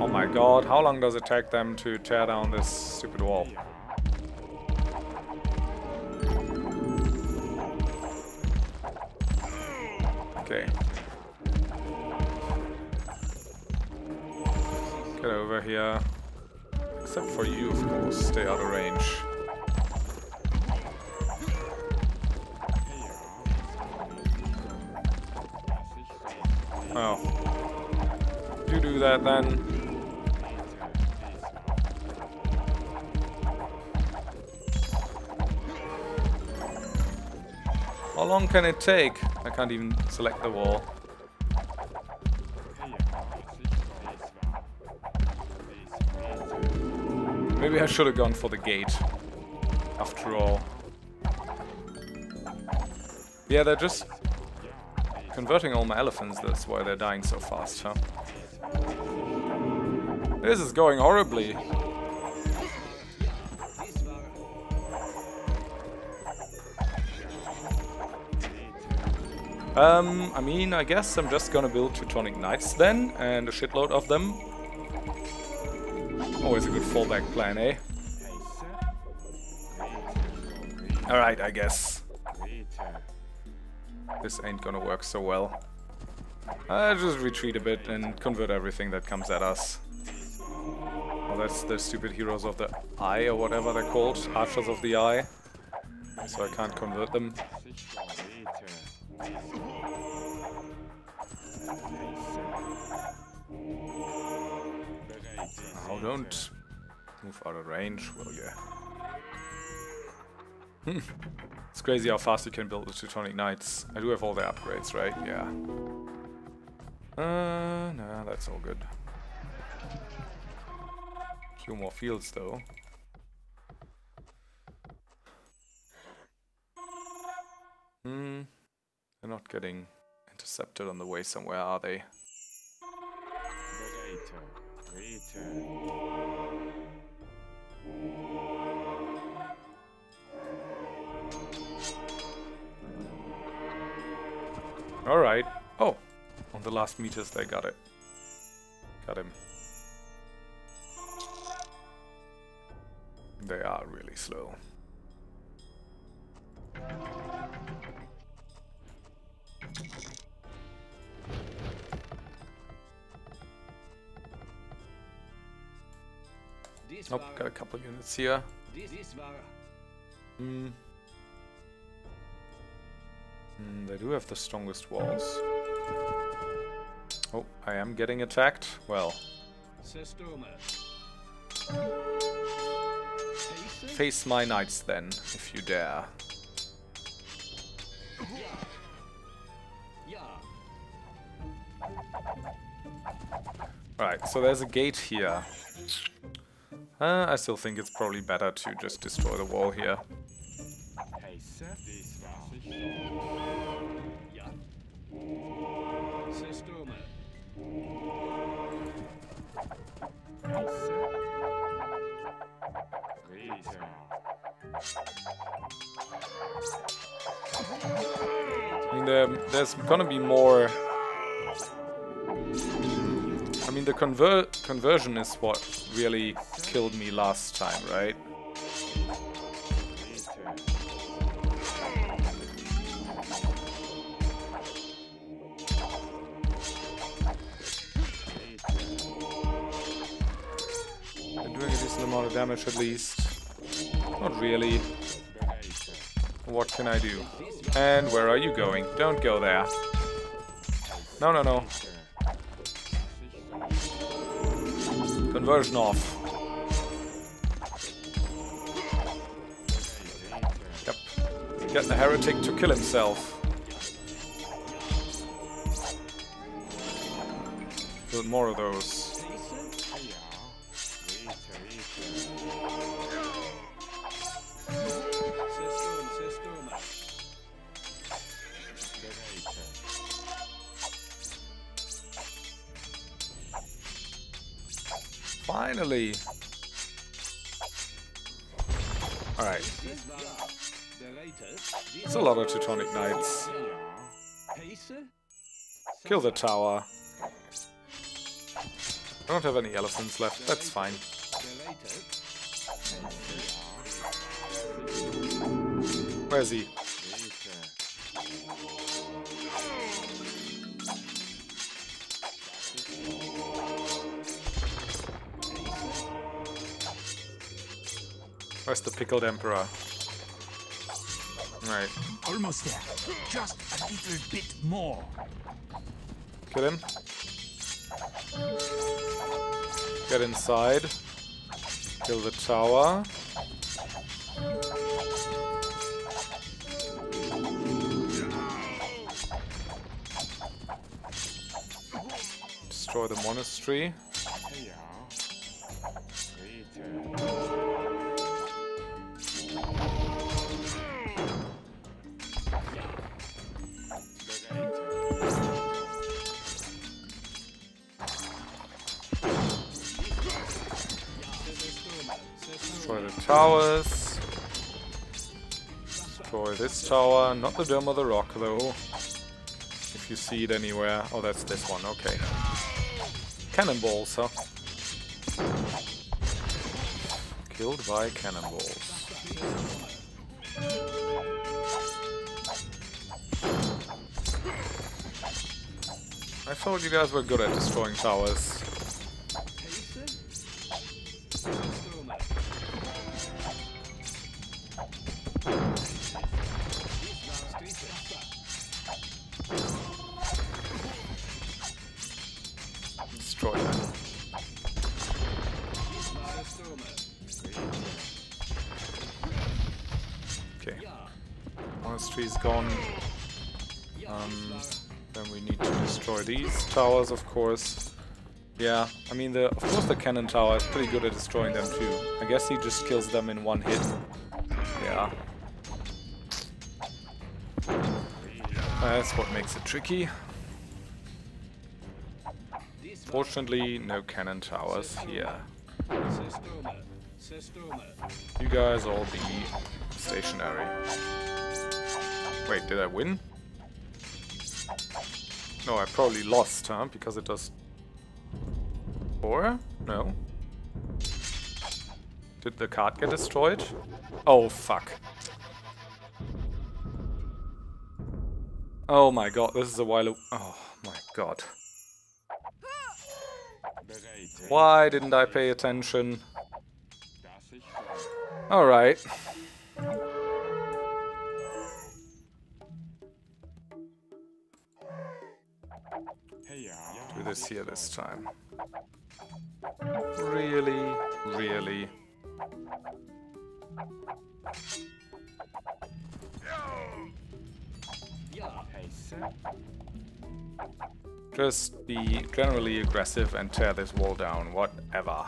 Oh my god, how long does it take them to tear down this stupid wall? Okay. Get over here. Except for you, of course. Stay out of range. Oh. You do that then. How long can it take? I can't even select the wall. Maybe I should have gone for the gate, after all. Yeah, they're just converting all my elephants, that's why they're dying so fast, huh? This is going horribly. I mean, I guess I'm just gonna build Teutonic Knights then, and a shitload of them. Always a good fallback plan, eh? Alright, I guess. This ain't gonna work so well. I'll just retreat a bit and convert everything that comes at us. Well, that's the stupid heroes of the eye or whatever they're called, Archers of the Eye. So I can't convert them. Now don't move out of range, will you? It's crazy how fast you can build the Teutonic Knights. I do have all the upgrades, right? Yeah. No, that's all good. A few more fields, though. Hmm. They're not getting intercepted on the way somewhere, are they? Alright. Oh! On the last meters they got it. Got him. They are really slow. Nope, got a couple units here. Hmm. They do have the strongest walls. Oh, I am getting attacked. Well. Face my knights then, if you dare. Alright, so there's a gate here. I still think it's probably better to just destroy the wall here. I mean, there's gonna be more... I mean, the conversion is what really killed me last time, right? They're doing a decent amount of damage at least. Not really. What can I do? And where are you going? Don't go there. No, no, no. Conversion off. Yep. Get the heretic to kill himself. Build more of those. Finally! Alright. It's a lot of Teutonic Knights. Kill the tower. I don't have any elephants left, that's fine. Where is he? Where's the pickled emperor? Right. Almost there. Just a little bit more. Kill him. Get inside. Kill the tower. Destroy the monastery. Towers. Destroy this tower. Not the Dome of the Rock, though. If you see it anywhere. Oh, that's this one. Okay. Cannonballs, huh? Killed by cannonballs. I thought you guys were good at destroying towers. Gone. Then we need to destroy these towers, of course. Yeah, I mean, of course the cannon tower is pretty good at destroying them too. I guess he just kills them in one hit. Yeah. That's what makes it tricky. Fortunately, no cannon towers here. You guys all be stationary. Wait, did I win? No, I probably lost, huh? Because it does... 4? No. Did the card get destroyed? Oh, fuck. Oh my god, this is a while ago. Oh my god. Why didn't I pay attention? Alright. Do this here this time. Really, really. Just be generally aggressive and tear this wall down, whatever.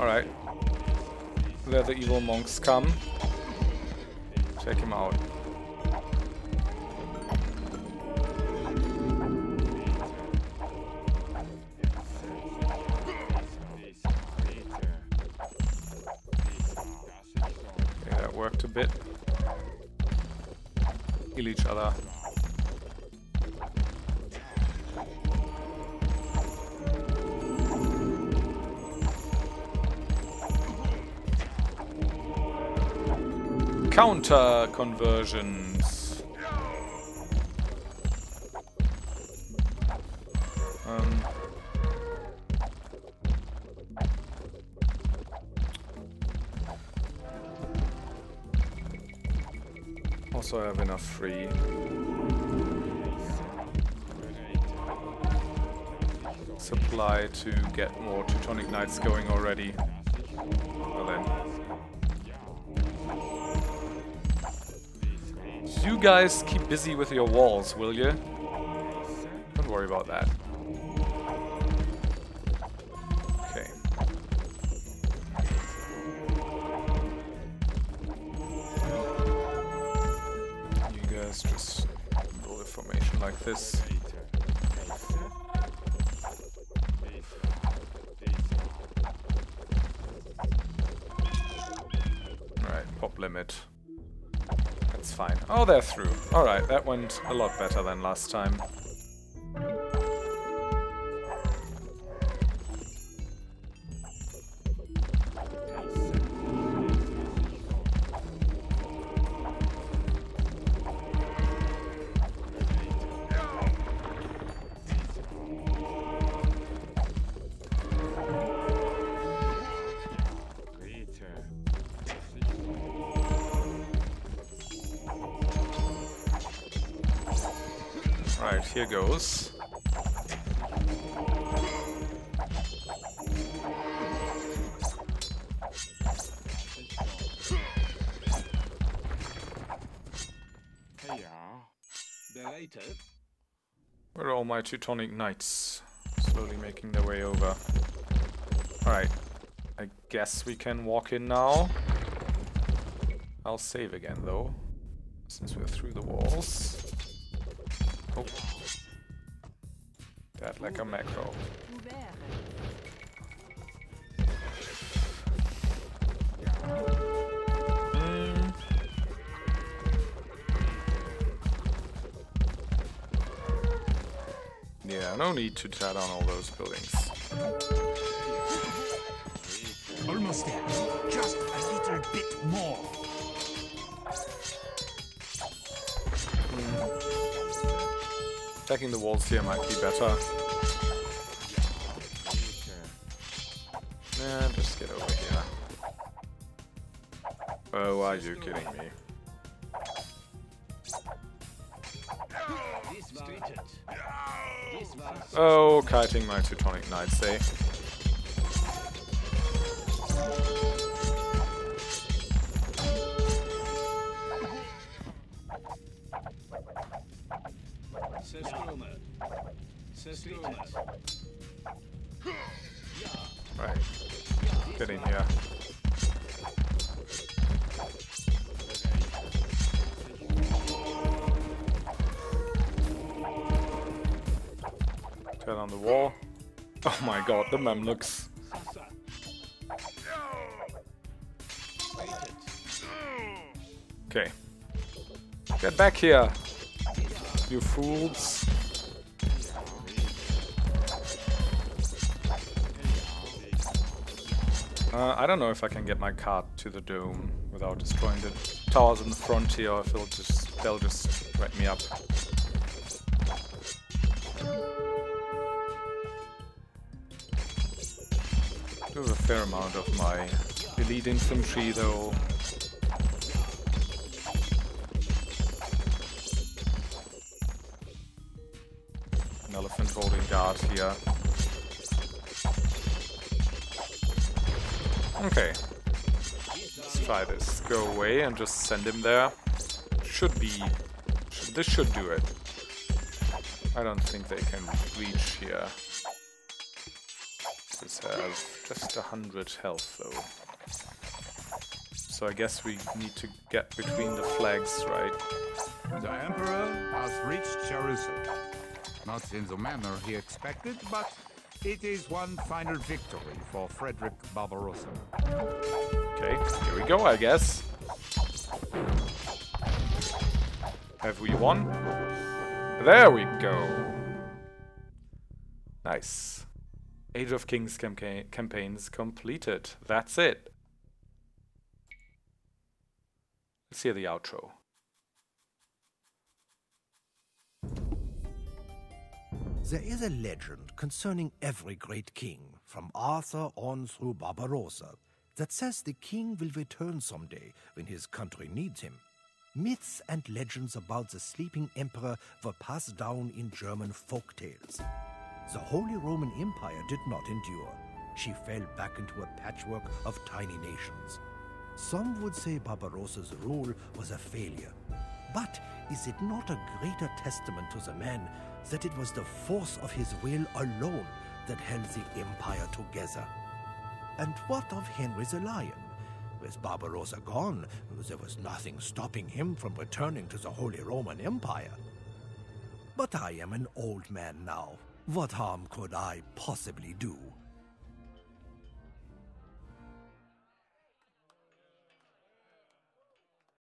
Alright. There the evil monks come. Check him out. Yeah, that worked a bit. Kill each other. Counter conversions. Also, I have enough free. Supply to get more Teutonic Knights going already. Well then. You guys keep busy with your walls, will you? Don't worry about that. Okay. You guys just build a formation like this. Alright, pop limit. It's fine. Oh, they're through. Alright, that went a lot better than last time. Here goes. Where are all my Teutonic Knights? Slowly making their way over. Alright. I guess we can walk in now. I'll save again though, since we're through the walls. Oh. That like a macro. Yeah, no need to tear down all those buildings. Almost there. Just a little bit more. Attacking the walls here might be better. Okay. Nah, just get over here. Oh, are you kidding me? Oh, kiting my Teutonic Knights, eh? Right, get in here. Turn on the wall. Oh my god, the Mamluks. Okay. Get back here, you fools. I don't know if I can get my cart to the dome without destroying the towers in the front here, or if they'll just wrap me up. There's a fair amount of my elite infantry though. An elephant holding guard here. Okay, let's try this. Go away and just send him there. This should do it. I don't think they can reach here. This has just 100 health though. So I guess we need to get between the flags, right? The Emperor has reached Jerusalem. Not in the manner he expected, but it is one final victory for Frederick Barbarossa. Okay, here we go, I guess. Have we won? There we go. Nice. Age of Kings campaigns completed. That's it. Let's hear the outro. There is a legend concerning every great king, from Arthur on through Barbarossa, that says the king will return someday when his country needs him. Myths and legends about the sleeping emperor were passed down in German folktales. The Holy Roman Empire did not endure. She fell back into a patchwork of tiny nations. Some would say Barbarossa's rule was a failure. But is it not a greater testament to the man that it was the force of his will alone that held the empire together? And what of Henry the Lion? With Barbarossa gone, there was nothing stopping him from returning to the Holy Roman Empire. But I am an old man now. What harm could I possibly do?